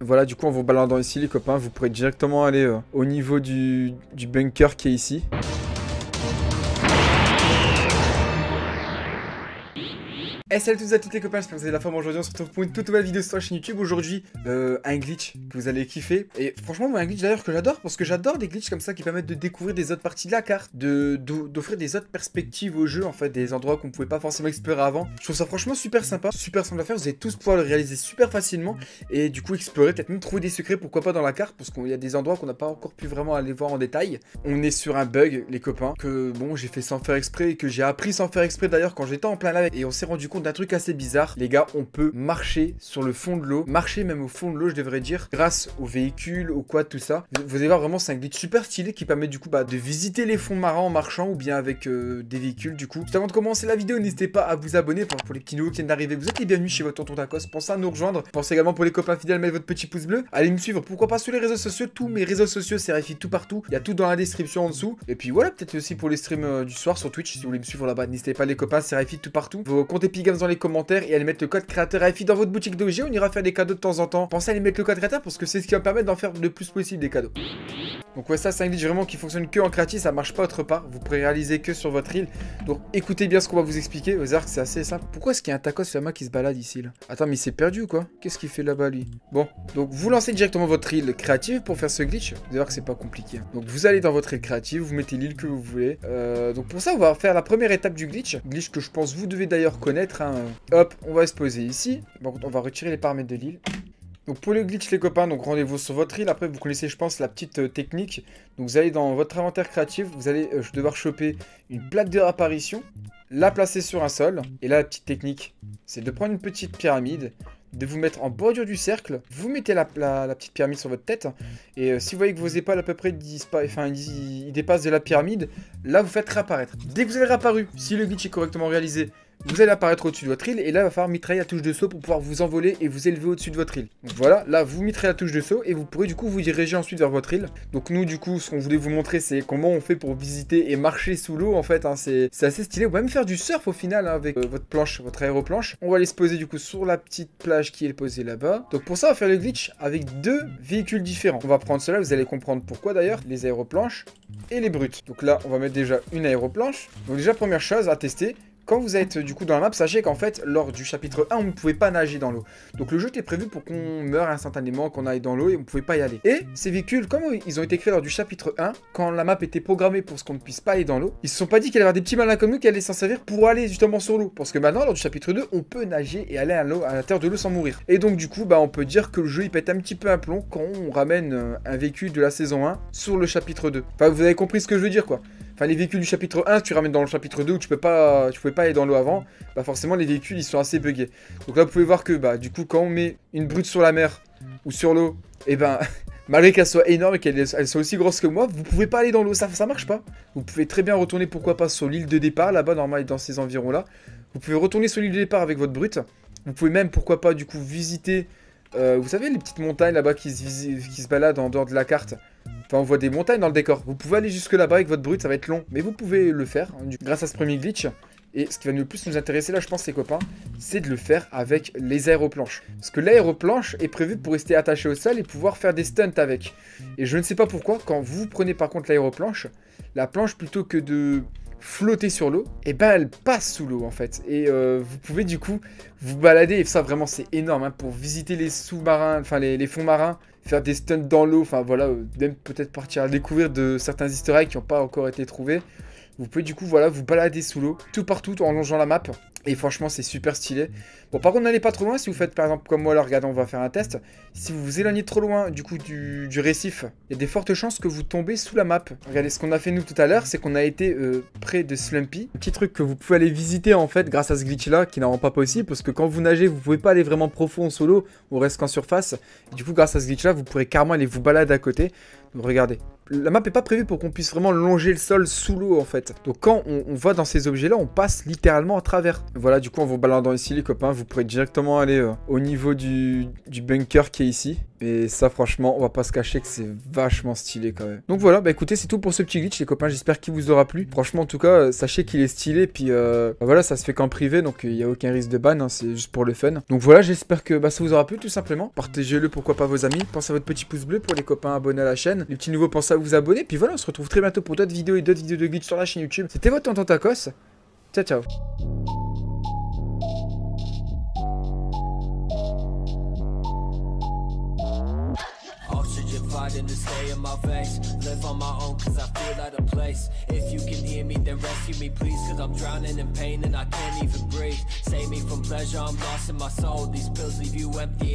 Voilà, du coup, en vous baladant ici, les copains, vous pourrez directement aller au niveau du bunker qui est ici. Hey, salut à tous et à toutes les copains, j'espère que vous avez de la forme aujourd'hui. On se retrouve pour une toute nouvelle vidéo sur la chaîne YouTube. Aujourd'hui, un glitch que vous allez kiffer. Et franchement, moi, un glitch d'ailleurs que j'adore, parce que j'adore des glitchs comme ça qui permettent de découvrir des autres parties de la carte, d'offrir des autres perspectives au jeu, en fait, des endroits qu'on ne pouvait pas forcément explorer avant. Je trouve ça franchement super sympa, super simple à faire. Vous allez tous pouvoir le réaliser super facilement et du coup explorer, peut-être même trouver des secrets, pourquoi pas dans la carte, parce qu'il y a des endroits qu'on n'a pas encore pu vraiment aller voir en détail. On est sur un bug, les copains, que bon, j'ai fait sans faire exprès et que j'ai appris sans faire exprès d'ailleurs quand j'étais en plein live et on s'est rendu compte d'un truc assez bizarre, les gars. On peut marcher sur le fond de l'eau, marcher même au fond de l'eau, je devrais dire, grâce aux véhicules, au quad, tout ça. Vous allez voir, vraiment c'est un glitch super stylé qui permet du coup de visiter les fonds marins en marchant ou bien avec des véhicules. Du coup, juste avant de commencer la vidéo, n'hésitez pas à vous abonner. Pour les petits nouveaux qui viennent d'arriver, vous êtes les bienvenus chez votre tonton Tacos. Pensez à nous rejoindre. Pensez également, pour les copains fidèles, mettez votre petit pouce bleu, allez me suivre, pourquoi pas sur les réseaux sociaux. Tous mes réseaux sociaux, c'est Rayphid tout partout, il y a tout dans la description en dessous. Et puis voilà, peut-être aussi pour les streams du soir sur Twitch, si vous voulez me suivre là-bas, n'hésitez pas les copains, c'est Rayphid tout partout. Vos comptes Epic Games dans les commentaires et allez mettre le code créateur Rayphid dans votre boutique d'objets. On ira faire des cadeaux de temps en temps. Pensez à aller mettre le code créateur parce que c'est ce qui va me permettre d'en faire le plus possible des cadeaux. Donc ouais, ça c'est un glitch vraiment qui fonctionne que en créatif, ça marche pas autre part. Vous pourrez réaliser que sur votre île. Donc écoutez bien ce qu'on va vous expliquer. Vous allez voir que c'est assez simple. Pourquoi est-ce qu'il y a un tacos Fama qui se balade ici là? Attends, mais il s'est perdu ou quoi? Qu'est-ce qu'il fait là-bas lui? Bon, donc vous lancez directement votre île créative pour faire ce glitch. Vous allez voir que c'est pas compliqué. Donc vous allez dans votre île créative, vous mettez l'île que vous voulez. Donc pour ça, on va faire la première étape du glitch. Glitch que je pense vous devez d'ailleurs connaître. Hein. Hop, on va se poser ici. Bon, on va retirer les paramètres de l'île. Donc pour le glitch les copains, donc rendez-vous sur votre île. Après vous connaissez je pense la petite technique. Donc vous allez dans votre inventaire créatif, vous allez devoir choper une plaque de réapparition, la placer sur un sol. Et là la petite technique, c'est de prendre une petite pyramide, de vous mettre en bordure du cercle, vous mettez la petite pyramide sur votre tête, et si vous voyez que vos épaules à peu près ils dépassent de la pyramide, là vous faites réapparaître. Dès que vous avez réapparu, si le glitch est correctement réalisé, vous allez apparaître au-dessus de votre île, et là il va falloir mitrailler la touche de saut pour pouvoir vous envoler et vous élever au-dessus de votre île. Donc voilà, là vous mitraillez la touche de saut et vous pourrez du coup vous diriger ensuite vers votre île. Donc nous du coup, ce qu'on voulait vous montrer, c'est comment on fait pour visiter et marcher sous l'eau en fait, hein, c'est assez stylé. On va même faire du surf au final hein, avec votre planche, votre aéroplanche. On va aller se poser du coup sur la petite plage qui est posée là-bas. Donc pour ça, on va faire le glitch avec deux véhicules différents. On va prendre cela, vous allez comprendre pourquoi d'ailleurs, les aéroplanches et les brutes. Donc là, on va mettre déjà une aéroplanche. Donc déjà première chose à tester, quand vous êtes du coup dans la map, sachez qu'en fait, lors du chapitre 1, on ne pouvait pas nager dans l'eau. Donc le jeu était prévu pour qu'on meure instantanément, qu'on aille dans l'eau et on ne pouvait pas y aller. Et ces véhicules, comme ils ont été créés lors du chapitre 1, quand la map était programmée pour qu'on ne puisse pas aller dans l'eau, ils se sont pas dit qu'il allait y avoir des petits malins comme nous qui allaient s'en servir pour aller justement sur l'eau. Parce que maintenant, lors du chapitre 2, on peut nager et aller à l'intérieur de l'eau sans mourir. Et donc du coup, bah, on peut dire que le jeu il pète un petit peu un plomb quand on ramène un véhicule de la saison 1 sur le chapitre 2. Enfin, vous avez compris ce que je veux dire quoi. Enfin, les véhicules du chapitre 1, si tu ramènes dans le chapitre 2 où tu pouvais pas aller dans l'eau avant, bah forcément les véhicules ils sont assez buggés. Donc là vous pouvez voir que bah du coup quand on met une brute sur la mer ou sur l'eau, et ben malgré qu'elle soit énorme et qu'elle soit aussi grosse que moi, vous pouvez pas aller dans l'eau, ça marche pas. Vous pouvez très bien retourner pourquoi pas sur l'île de départ, là-bas normal dans ces environs là. Vous pouvez retourner sur l'île de départ avec votre brute. Vous pouvez même pourquoi pas du coup visiter, vous savez les petites montagnes là-bas qui se baladent en dehors de la carte. Enfin, on voit des montagnes dans le décor. Vous pouvez aller jusque là-bas avec votre brute, ça va être long. Mais vous pouvez le faire hein, grâce à ce premier glitch. Et ce qui va le plus nous intéresser là, je pense, les copains, c'est de le faire avec les aéroplanches. Parce que l'aéroplanche est prévue pour rester attachée au sol et pouvoir faire des stunts avec. Et je ne sais pas pourquoi, quand vous prenez par contre l'aéroplanche, la planche plutôt que de flotter sur l'eau, et ben elle passe sous l'eau en fait. Et vous pouvez du coup vous balader, et ça vraiment c'est énorme, hein, pour visiter les sous-marins, enfin les fonds marins, faire des stunts dans l'eau, enfin voilà, même peut-être partir à découvrir de certains easter eggs qui n'ont pas encore été trouvés. Vous pouvez du coup voilà vous balader sous l'eau, tout partout en longeant la map. Et franchement c'est super stylé. Bon par contre n'allez pas trop loin, si vous faites par exemple comme moi là, regardez on va faire un test. Si vous vous éloignez trop loin du coup du récif, il y a des fortes chances que vous tombez sous la map. Regardez ce qu'on a fait nous tout à l'heure, c'est qu'on a été près de Slumpy. Un petit truc que vous pouvez aller visiter en fait grâce à ce glitch là, qui n'en rend pas possible. Parce que quand vous nagez vous pouvez pas aller vraiment profond en solo, on reste qu'en surface. Et du coup grâce à ce glitch là vous pourrez carrément aller vous balader à côté. Donc regardez, la map est pas prévue pour qu'on puisse vraiment longer le sol sous l'eau en fait. Donc quand on va dans ces objets là, on passe littéralement à travers. Voilà, du coup, en vous baladant ici, les copains, vous pourrez directement aller au niveau du bunker qui est ici. Et ça, franchement, on va pas se cacher que c'est vachement stylé quand même. Donc voilà, bah écoutez, c'est tout pour ce petit glitch, les copains. J'espère qu'il vous aura plu. Franchement, en tout cas, sachez qu'il est stylé. Puis bah voilà, ça se fait qu'en privé, donc il n'y a aucun risque de ban. Hein, c'est juste pour le fun. Donc voilà, j'espère que ça vous aura plu, tout simplement. Partagez-le, pourquoi pas, vos amis. Pensez à votre petit pouce bleu pour les copains abonnés à la chaîne. Les petits nouveaux, pensez à vous abonner. Puis voilà, on se retrouve très bientôt pour d'autres vidéos et d'autres vidéos de glitch sur la chaîne YouTube. C'était votre tonton Tacos. Ciao, ciao. In the stay in my veins, live on my own cause I feel out of place. If you can hear me then rescue me please, cause I'm drowning in pain and I can't even breathe. Save me from pleasure, I'm lost in my soul, these pills leave you empty and